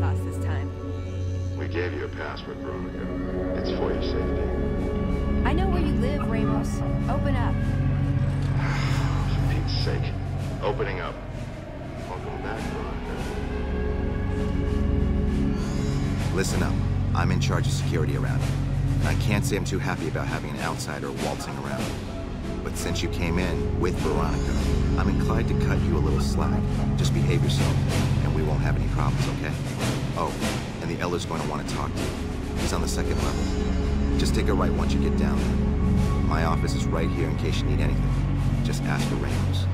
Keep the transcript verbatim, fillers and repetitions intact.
sauce this time. We gave you a password, Veronica. It's for your safety. I know where you live, Ramos. Open up. For Pete's sake. Opening up. Welcome back, Veronica. Listen up. I'm in charge of security around here. I can't say I'm too happy about having an outsider waltzing around. But since you came in with Veronica, I'm inclined to cut you a little slack. Just behave yourself, and we won't have any problems, okay? Oh, and the Elder's going to want to talk to you. He's on the second level. Just take a right once you get down there. My office is right here in case you need anything. Just ask for Ramos.